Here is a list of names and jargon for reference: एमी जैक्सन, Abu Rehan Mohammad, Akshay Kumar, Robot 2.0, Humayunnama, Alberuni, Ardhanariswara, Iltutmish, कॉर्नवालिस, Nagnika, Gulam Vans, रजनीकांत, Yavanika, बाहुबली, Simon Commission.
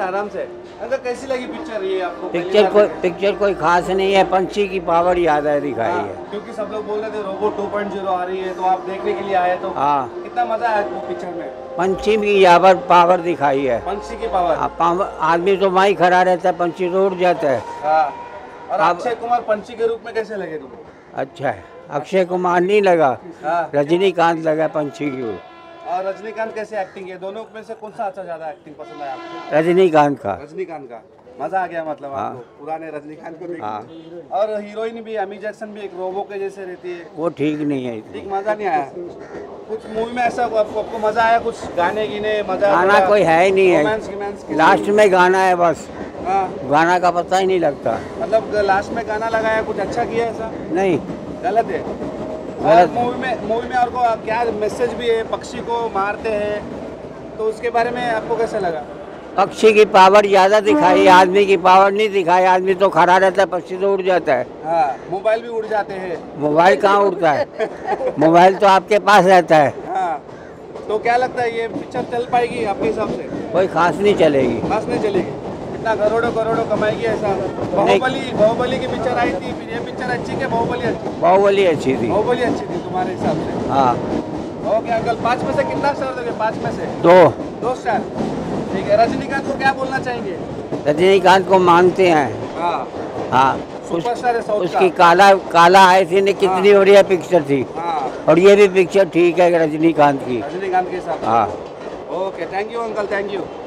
आराम से अंकल, कैसी लगी पिक्चर? ये आपको पिक्चर कोई खास नहीं है, पंछी की पावर याद है दिखाई है, क्योंकि सब लोग बोल रहे थे रोबोट 2.0 आ रही है, तो आप देखने के लिए आए तो हाँ, कितना मजा आया आपको पिक्चर में? पंछी की यावर पावर दिखाई है, पंछी की पावर। आदमी तो वहीं खड़ा रहता है, पंछी तो उड़ जाता है हाँ। और अक्षय कुमार पंछी के रूप में कैसे लगे तुमको? अच्छा है, अक्षय कुमार नहीं लगा, रजनीकांत लगा पंछी के रूप। और रजनीकांत कैसे एक्टिंग है? दोनों में से कौन सा अच्छा ज्यादा एक्टिंग पसंद आया आपको? रजनीकांत का मजा आ गया मतलब हाँ। आपको पुराने रजनीकांत को हाँ। और हीरोइन भी एमी जैक्सन भी एक रोबो के जैसे रहती है, वो ठीक नहीं है, ठीक मजा नहीं आया कुछ मूवी में? ऐसा आपको मजा आया कुछ? गाने गिने मजा? गाना कोई है ही नहीं है, लास्ट में गाना है बस हाँ। गाना का पता ही नहीं लगता, मतलब लास्ट में गाना लगाया, कुछ अच्छा किया ऐसा नहीं, गलत है। मूवी में आपको क्या मैसेज भी है? पक्षी को मारते हैं तो उसके बारे में आपको कैसा लगा? पक्षी की पावर ज्यादा दिखाई, आदमी की पावर नहीं दिखाई। आदमी तो खड़ा रहता है, पक्षी तो उड़ जाता है हाँ। मोबाइल भी उड़ जाते हैं। मोबाइल कहाँ उड़ता है? मोबाइल तो आपके पास रहता है हाँ। तो क्या लगता है ये पिक्चर चल पाएगी आपके हिसाब से? कोई खास नहीं चलेगी, खास नहीं चलेगी, इतना करोड़ों कमाएगी ऐसा? बाहुबली की पिक्चर आई थी, ये पिक्चर अच्छी है? बाहुबली अच्छी थी तुम्हारे हिसाब से हाँ। ओके अंकल, 5 में से कितना स्टार दोगे? 5 में से 2 स्टार, ठीक है। रजनीकांत को क्या बोलना चाहेंगे? रजनीकांत को मानते हैं हाँ हाँ, सुपरस्टार है साउथ का। उसकी काला आई थी ने कितनी बढ़िया पिक्चर थी हाँ। और ये भी पिक्चर ठीक है रजनीकांत की, रजनीकांत के साथ हाँ। Okay, thank you uncle, thank you.